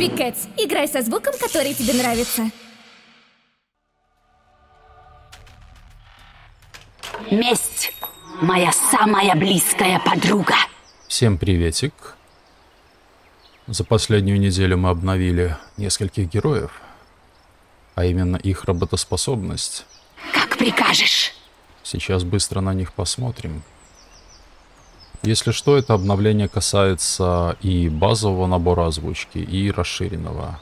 PowerBiCats. Играй со звуком, который тебе нравится. Месть. Моя самая близкая подруга. Всем приветик. За последнюю неделю мы обновили нескольких героев, а именно их работоспособность. Как прикажешь. Сейчас быстро на них посмотрим. Если что, это обновление касается и базового набора озвучки, и расширенного.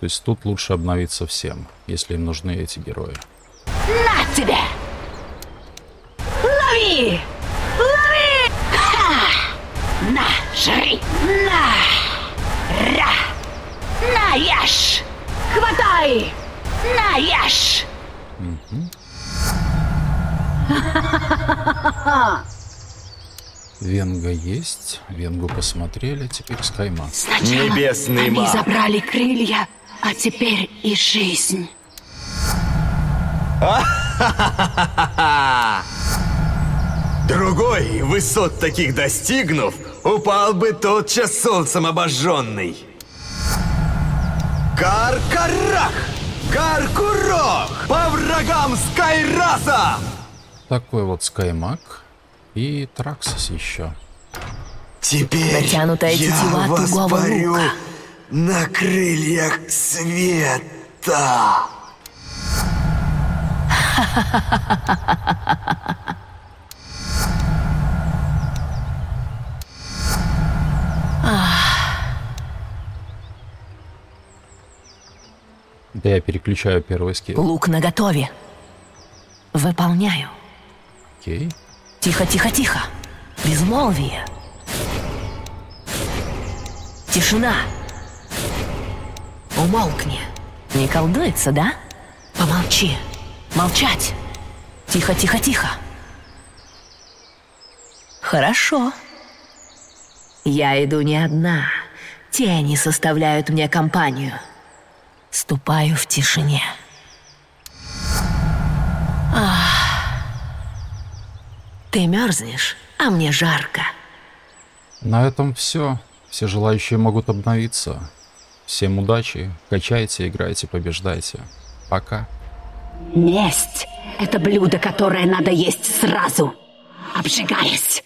То есть тут лучше обновиться всем, если им нужны эти герои. На тебе! Лови! Лови! Ха! На, жри! На! Ра! На, ешь! Хватай! На, ешь! Венга есть, Венгу посмотрели, теперь Скаймаг. Небесный маг. Они забрали крылья, а теперь и жизнь. Другой, высот таких достигнув, упал бы тотчас солнцем обожженный. Каркарах! Каркурок! По врагам Скайраза! Такой вот Скаймаг. И Траксас еще. Теперь я вас парю на крыльях света. Да, я переключаю первый скилл. Лук наготове. Выполняю. Окей. Тихо, тихо, тихо. Безмолвие. Тишина. Умолкни. Не колдуется, да? Помолчи. Молчать. Тихо, тихо, тихо. Хорошо. Я иду не одна. Тени составляют мне компанию. Ступаю в тишине. Ты мерзнешь, а мне жарко. На этом все. Все желающие могут обновиться. Всем удачи. Качайте, играйте, побеждайте. Пока. Месть — это блюдо, которое надо есть сразу, обжигаясь.